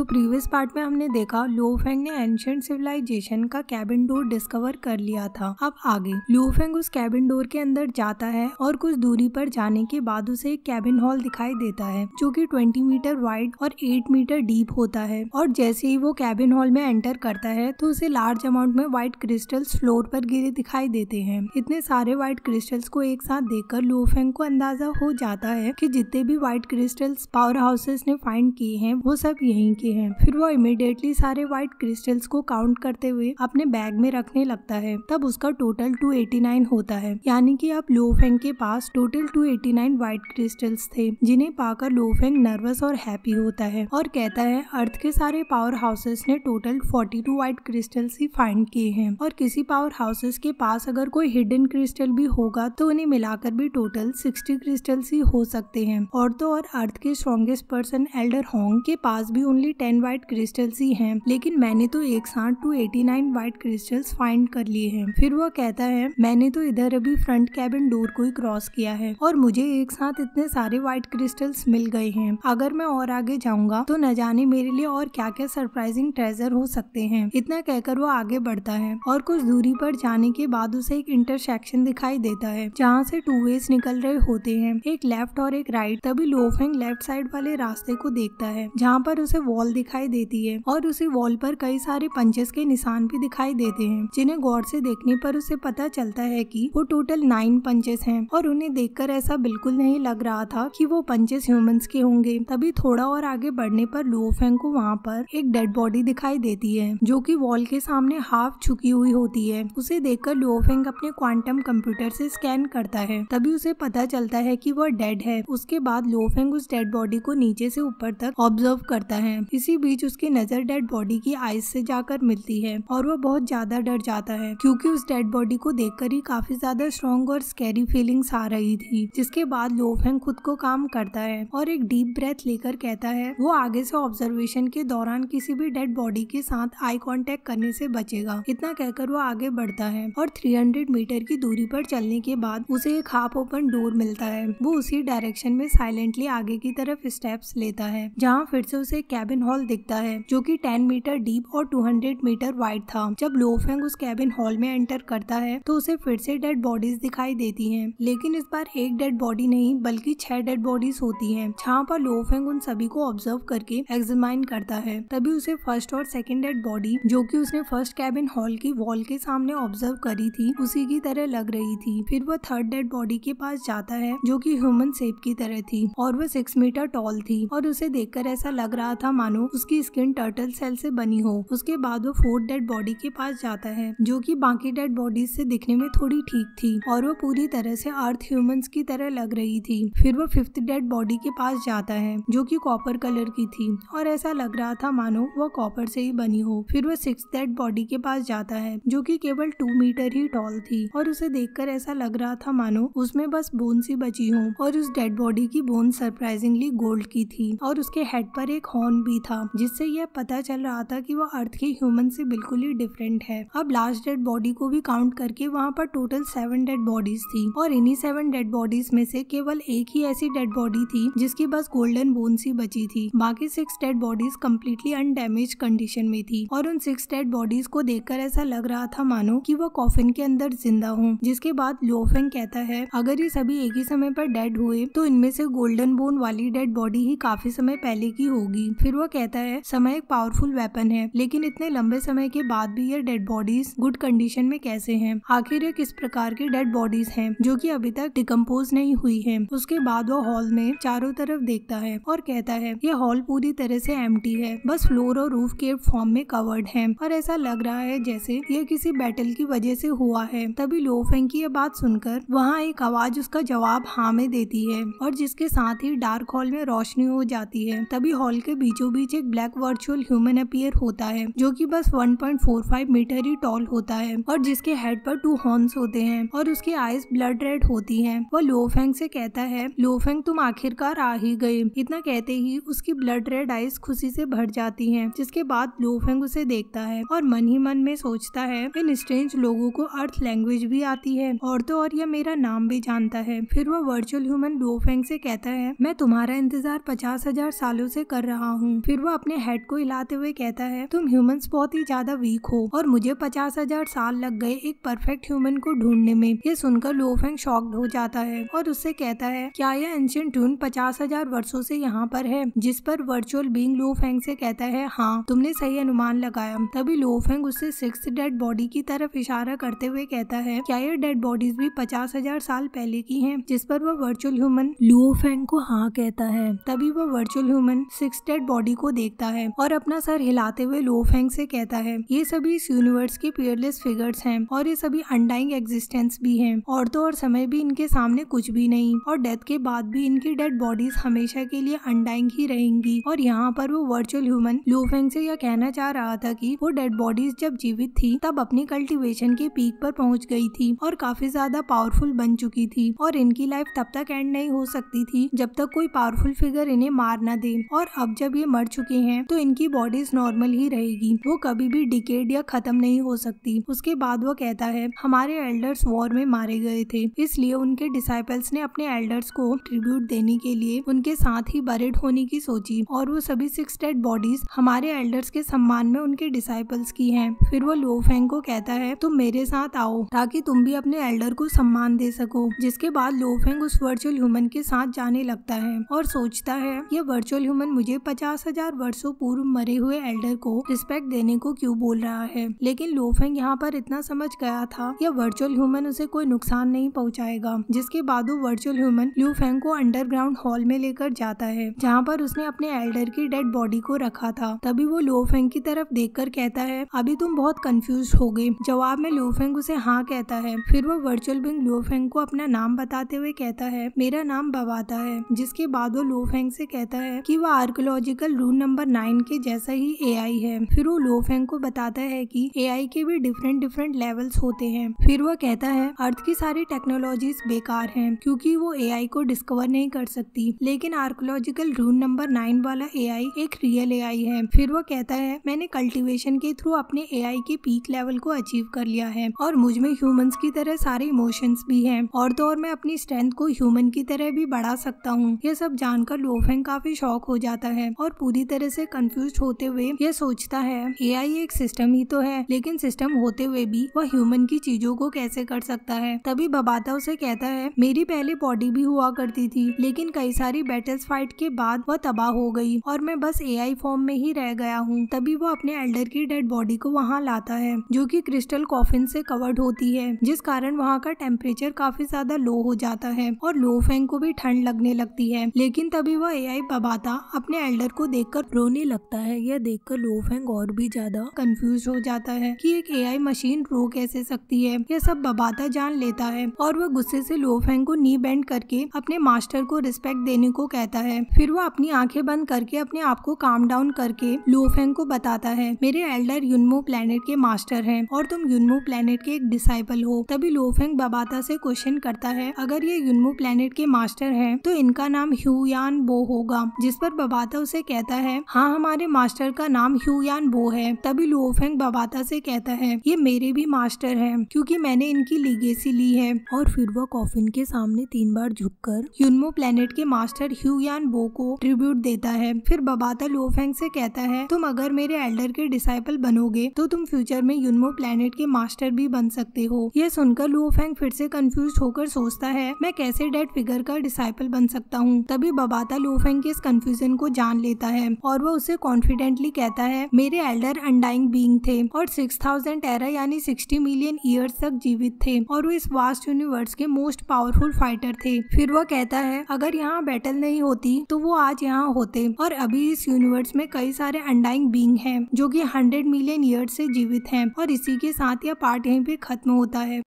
तो previous part में हमने देखा लुओ फेंग ने एंशिएंट सिविलाइजेशन का कैबिन डोर डिस्कवर कर लिया था। अब आगे लुओ फेंग उस कैबिन डोर के अंदर जाता है और कुछ दूरी पर जाने के बाद उसे एक कैबिन हॉल दिखाई देता है जो कि 20 मीटर वाइड और 8 मीटर डीप होता है। और जैसे ही वो कैबिन हॉल में एंटर करता है तो उसे लार्ज अमाउंट में व्हाइट क्रिस्टल्स फ्लोर पर गिरे दिखाई देते हैं। इतने सारे व्हाइट क्रिस्टल्स को एक साथ देखकर लुओ फेंग को अंदाजा हो जाता है कि जितने भी व्हाइट क्रिस्टल्स पावर हाउसेस ने फाइंड किए हैं वो सब यहीं के हैं। फिर वो इमिडिएटली सारे व्हाइट क्रिस्टल्स को काउंट करते हुए अपने बैग में रखने लगता है। तब उसका टोटल 289 होता है, यानी कि अब लुओ फेंग के पास टोटल 289 व्हाइट क्रिस्टल्स थे, जिन्हें पाकर लुओ फेंग नर्वस और हैप्पी होता है और कहता है अर्थ के सारे पावर हाउसेस ने टोटल 42 व्हाइट क्रिस्टल्स ही फाइंड किए हैं और किसी पावर हाउसेस के पास अगर कोई हिडन क्रिस्टल भी होगा तो उन्हें मिलाकर भी टोटल 60 क्रिस्टल्स ही हो सकते हैं। और तो और अर्थ के स्ट्रॉन्गेस्ट पर्सन एल्डर होंग के पास भी ओनली 10 व्हाइट क्रिस्टल्स ही हैं, लेकिन मैंने तो एक साथ 289 व्हाइट क्रिस्टल्स फाइंड कर लिए हैं। फिर वो कहता है मैंने तो इधर अभी फ्रंट कैबिन डोर को ही क्रॉस किया है और मुझे एक साथ इतने सारे व्हाइट क्रिस्टल्स मिल गए हैं। अगर मैं और आगे जाऊंगा तो न जाने मेरे लिए और क्या क्या सरप्राइजिंग ट्रेजर हो सकते हैं। इतना कहकर वो आगे बढ़ता है और कुछ दूरी पर जाने के बाद उसे एक इंटरसेक्शन दिखाई देता है जहाँ से टू वेज निकल रहे होते हैं, एक लेफ्ट और एक राइट। तभी लुओ फेंग लेफ्ट साइड वाले रास्ते को देखता है जहाँ पर उसे वॉल दिखाई देती है और उसी वॉल पर कई सारे पंचेस के निशान भी दिखाई देते हैं, जिन्हें गौर से देखने पर उसे पता चलता है कि वो टोटल 9 पंचेस हैं और उन्हें देखकर ऐसा बिल्कुल नहीं लग रहा था कि वो पंचेस ह्यूमंस के होंगे। तभी थोड़ा और आगे बढ़ने पर लुओ फेंग को वहाँ पर एक डेड बॉडी दिखाई देती है जो कि वॉल के सामने हाफ झुकी हुई होती है। उसे देखकर लुओ फेंग अपने क्वांटम कंप्यूटर से स्कैन करता है, तभी उसे पता चलता है कि वह डेड है। उसके बाद लुओ फेंग उस डेड बॉडी को नीचे से ऊपर तक ऑब्जर्व करता है। इसी बीच उसकी नजर डेड बॉडी की आइज से जाकर मिलती है और वह बहुत ज्यादा डर जाता है क्योंकि उस डेड बॉडी को देखकर ही काफी ज्यादा स्ट्रॉन्ग और स्कैरी फीलिंग्स आ रही थी। जिसके बाद लुओ फेंग खुद को काम करता है और एक डीप ब्रेथ लेकर कहता है वो आगे से ऑब्जर्वेशन के दौरान किसी भी डेड बॉडी के साथ आई कांटेक्ट करने से बचेगा। इतना कहकर वो आगे बढ़ता है और 300 मीटर की दूरी पर चलने के बाद उसे एक हाफ ओपन डोर मिलता है। वो उसी डायरेक्शन में साइलेंटली आगे की तरफ स्टेप्स लेता है जहाँ फिर से उसे कैबिन हॉल दिखता है जो कि 10 मीटर डीप और 200 मीटर वाइड था। जब लुओ फेंग उस कैबिन हॉल में एंटर करता है तो उसे फिर से डेड बॉडीज दिखाई देती हैं, लेकिन इस बार एक डेड बॉडी नहीं बल्कि 6 डेड बॉडीज होती हैं, जहाँ पर लुओ फेंग उन सभी को ऑब्जर्व करके एग्जामिन करता है। तभी उसे फर्स्ट और सेकेंड डेड बॉडी जो कि उसने फर्स्ट कैबिन हॉल की वॉल के सामने ऑब्जर्व करी थी उसी की तरह लग रही थी। फिर वह थर्ड डेड बॉडी के पास जाता है जो कि ह्यूमन शेप की तरह थी और वह 6 मीटर टॉल थी और उसे देखकर ऐसा लग रहा था मानो उसकी स्किन टर्टल सेल से बनी हो। उसके बाद वो फोर्थ डेड बॉडी के पास जाता है जो कि बाकी डेड बॉडीज से दिखने में थोड़ी ठीक थी और वो पूरी तरह से अर्थ ह्यूमंस की तरह लग रही थी। फिर वो फिफ्थ डेड बॉडी के पास जाता है जो कि कॉपर कलर की थी और ऐसा लग रहा था मानो वो कॉपर से ही बनी हो। फिर वो सिक्स्थ डेड बॉडी के पास जाता है जो कि केवल 2 मीटर ही टॉल थी और उसे देखकर ऐसा लग रहा था मानो उसमें बस बोन्स ही बची हो और उस डेड बॉडी की बोन सरप्राइजिंगली गोल्ड की थी और उसके हेड पर एक हॉर्न भी था जिससे यह पता चल रहा था कि वह अर्थ के ह्यूमन से बिल्कुल ही डिफरेंट है। अब लास्ट डेड बॉडी को भी काउंट करके वहाँ पर टोटल 7 डेड बॉडीज थी और इन्हीं 7 डेड बॉडीज में से केवल एक ही ऐसी डेड बॉडी थी जिसकी बस गोल्डन बोन्स ही बची थी। बाकी 6 dead bodies completely undamaged condition में थी और उन 6 डेड बॉडीज को देखकर ऐसा लग रहा था मानो कि वह कॉफिन के अंदर जिंदा हो। जिसके बाद लुओ फेंग कहता है अगर ये सभी एक ही समय पर डेड हुए तो इनमें से गोल्डन बोन वाली डेड बॉडी ही काफी समय पहले की होगी। फिर वो कहता है समय एक पावरफुल वेपन है, लेकिन इतने लंबे समय के बाद भी ये डेड बॉडीज गुड कंडीशन में कैसे हैं? आखिर ये किस प्रकार की डेड बॉडीज हैं जो कि अभी तक डिकम्पोज नहीं हुई हैं? उसके बाद वो हॉल में चारों तरफ देखता है और कहता है ये हॉल पूरी तरह से एम्प्टी है, बस फ्लोर और रूफ के फॉर्म में कवर्ड है और ऐसा लग रहा है जैसे ये किसी बैटल की वजह से हुआ है। तभी लुओ फेंग की ये बात सुनकर वहाँ एक आवाज उसका जवाब हाँ में देती है और जिसके साथ ही डार्क हॉल में रोशनी हो जाती है। तभी हॉल के बीचों बीच एक ब्लैक वर्चुअल ह्यूमन अपीयर होता है जो कि बस 1.45 मीटर ही टॉल होता है और जिसके हेड पर 2 हॉर्न्स होते हैं और उसकी आईज ब्लड रेड होती हैं। वह लुओ फेंग से कहता है लुओ फेंग तुम आखिरकार आ ही गए। इतना कहते ही उसकी ब्लड रेड आईज खुशी से भर जाती है। जिसके बाद लुओ फेंग उसे देखता है और मन ही मन में सोचता है इन स्ट्रेंज लोगों को अर्थ लैंग्वेज भी आती है और तो और यह मेरा नाम भी जानता है। फिर वह वर्चुअल ह्यूमन लुओ फेंग से कहता है मैं तुम्हारा इंतजार 50,000 सालों से कर रहा हूँ। फिर वो अपने हेड को हिलाते हुए कहता है, तुम ह्यूमंस बहुत ही ज्यादा वीक हो और मुझे 50,000 साल लग गए एक परफेक्ट ह्यूमन को ढूंढने में। ये सुनकर लुओ फेंग शॉक्ड हो जाता है और उससे कहता है, क्या यह एंशिएंट ड्यून 50,000 वर्षों से यहाँ पर है? जिस पर वर्चुअल बीइंग लुओ फेंग से कहता है, हाँ तुमने सही अनुमान लगाया। तभी लुओ फेंग उससे 6 डेड बॉडी की तरफ इशारा करते हुए कहता है, क्या यह डेड बॉडीज भी 50,000 साल पहले की है? जिस पर वह वर्चुअल ह्यूमन लुओ फेंग को हाँ कहता है। तभी वह वर्चुअल ह्यूमन 6 डेड बॉडी को देखता है और अपना सर हिलाते हुए लुओ फेंग से कहता है, ये सभी इस यूनिवर्स के पियरलेस फिगर्स हैं और ये सभी अनडाइंग एग्जिस्टेंस भी हैं और तो और समय भी इनके सामने कुछ भी नहीं और डेथ के बाद भी इनकी डेड बॉडीज हमेशा के लिए अनडाइंग ही रहेंगी। और यहाँ पर वो वर्चुअल ह्यूमन लुओ फेंग से यह कहना चाह रहा था कि वो डेड बॉडीज जब जीवित थी तब अपनी कल्टीवेशन के पीक पर पहुँच गई थी और काफी ज्यादा पावरफुल बन चुकी थी और इनकी लाइफ तब तक एंड नहीं हो सकती थी जब तक कोई पावरफुल फिगर इन्हें मार ना दे। और अब जब ये मर चुके हैं तो इनकी बॉडीज नॉर्मल ही रहेगी, वो कभी भी डिकेड या खत्म नहीं हो सकती। उसके बाद वो कहता है, हमारे एल्डर्स वॉर में मारे गए थे इसलिए उनके डिसाइपल्स ने अपने एल्डर्स को ट्रिब्यूट देने के लिए उनके साथ ही बरेड होने की सोची और वो सभी 6 डेड बॉडीज हमारे एल्डर्स के सम्मान में उनके डिसाइपल्स की हैं। फिर वो लुओ फेंग को कहता है, तुम मेरे साथ आओ ताकि तुम भी अपने एल्डर को सम्मान दे सको। जिसके बाद लुओ फेंग उस वर्चुअल ह्यूमन के साथ जाने लगता है और सोचता है, यह वर्चुअल ह्यूमन मुझे 50,000 वर्षों पूर्व मरे हुए एल्डर को रिस्पेक्ट देने को क्यों बोल रहा है। लेकिन लुओ फेंग यहाँ पर इतना समझ गया था यह वर्चुअल ह्यूमन उसे कोई नुकसान नहीं पहुँचाएगा। जिसके बाद वो वर्चुअल ह्यूमन लुओ फेंग को अंडरग्राउंड हॉल में लेकर जाता है जहाँ पर उसने अपने एल्डर की डेड बॉडी को रखा था। तभी वो लुओ फेंग की तरफ देखकर कहता है, अभी तुम बहुत कंफ्यूज हो गए। जवाब में लुओ फेंग उसे हाँ कहता है। फिर वो वर्चुअल बीइंग लुओ फेंग को अपना नाम बताते हुए कहता है, मेरा नाम बबाता है। जिसके बाद वो लुओ फेंग से कहता है कि वह आर्कोलॉजिकल रूल नंबर 9 के जैसा ही एआई है। फिर वो लुओ फेंग को बताता है कि एआई के भी डिफरेंट लेवल्स होते हैं। फिर वह कहता है, अर्थ की सारी टेक्नोलॉजीज बेकार हैं क्योंकि वो एआई को डिस्कवर नहीं कर सकती, लेकिन आर्कोलॉजिकल रूल नंबर 9 वाला एआई एक रियल एआई है। फिर वो कहता है, मैंने कल्टीवेशन के थ्रू अपने एआई के पीक लेवल को अचीव कर लिया है और मुझ में ह्यूमंस की तरह सारे इमोशंस भी हैं और तो और मैं अपनी स्ट्रेंथ को ह्यूमन की तरह भी बढ़ा सकता हूँ। यह सब जानकर लुओ फेंग काफी शॉक हो जाता है और पूरी तरह से कंफ्यूज होते हुए यह सोचता है, एआई एक सिस्टम ही तो है, लेकिन सिस्टम होते हुए भी वह ह्यूमन की चीजों को कैसे कर सकता है। तभी बबाता उसे कहता है, मेरी पहले बॉडी भी हुआ करती थी लेकिन कई सारी बैटल्स फाइट के बाद वह तबाह हो गई और मैं बस एआई फॉर्म में ही रह गया हूँ। तभी वो अपने एल्डर की डेड बॉडी को वहाँ लाता है जो कि क्रिस्टल कॉफिन से कवर्ड होती है, जिस कारण वहाँ का टेम्परेचर काफी ज्यादा लो हो जाता है और लुओ फेंग को भी ठंड लगने लगती है। लेकिन तभी वह एआई बबाता अपने एल्डर को देखकर रोने लगता है। यह देखकर लुओ फेंग और भी ज्यादा कंफ्यूज हो जाता है कि एक एआई मशीन रो कैसे सकती है। यह सब बबाता जान लेता है और वह गुस्से से लुओ फेंग को नी बेंड करके अपने मास्टर को रिस्पेक्ट देने को कहता है। फिर वह अपनी आंखें बंद करके अपने आप को काम डाउन करके लुओ फेंग को बताता है, मेरे एल्डर युनमो प्लेनेट के मास्टर हैं और तुम युनमो प्लेनेट के एक डिसाइपल हो। तभी लुओ फेंग बबाता से क्वेश्चन करता है, अगर ये युनमो प्लेनेट के मास्टर हैं तो इनका नाम ह्यू यान बो होगा। जिस पर बबाता उसे कहता है, हाँ हमारे मास्टर का नाम ह्यू यान बो है। तभी लुओ फेंग बबाता से कहता है, ये मेरे भी मास्टर हैं क्योंकि मैंने इनकी लीगेसी ली है। और फिर वह कॉफिन के सामने 3 बार झुककर युनमो प्लेनेट के मास्टर ह्यू यान बो को ट्रिब्यूट देता है। फिर बबाता लुओ फेंग से कहता है, तुम अगर मेरे एल्डर के डिसाइपल बनोगे तो तुम फ्यूचर में युनमो प्लेनेट के मास्टर भी बन सकते हो। यह सुनकर लुओ फेंग फिर से कंफ्यूज होकर सोचता है, मैं कैसे डेड फिगर का डिसाइपल बन सकता हूँ। तभी बबाता लुओ फेंग के इस कंफ्यूजन को जान लेता है और वह उसे कॉन्फिडेंटली कहता है, मेरे एल्डर अनडाइंग बीइंग थे और 6000 एरा यानी 60 मिलियन ईयर्स तक जीवित थे और वो इस वास्ट यूनिवर्स के मोस्ट पावरफुल फाइटर थे। फिर वह कहता है, अगर यहाँ बैटल नहीं होती तो वो आज यहाँ होते और अभी इस यूनिवर्स में कई सारे अनडाइंग बीइंग हैं जो कि 100 मिलियन ईयर्स से जीवित हैं। और इसी के साथ यह पार्ट यहीं पे खत्म होता है।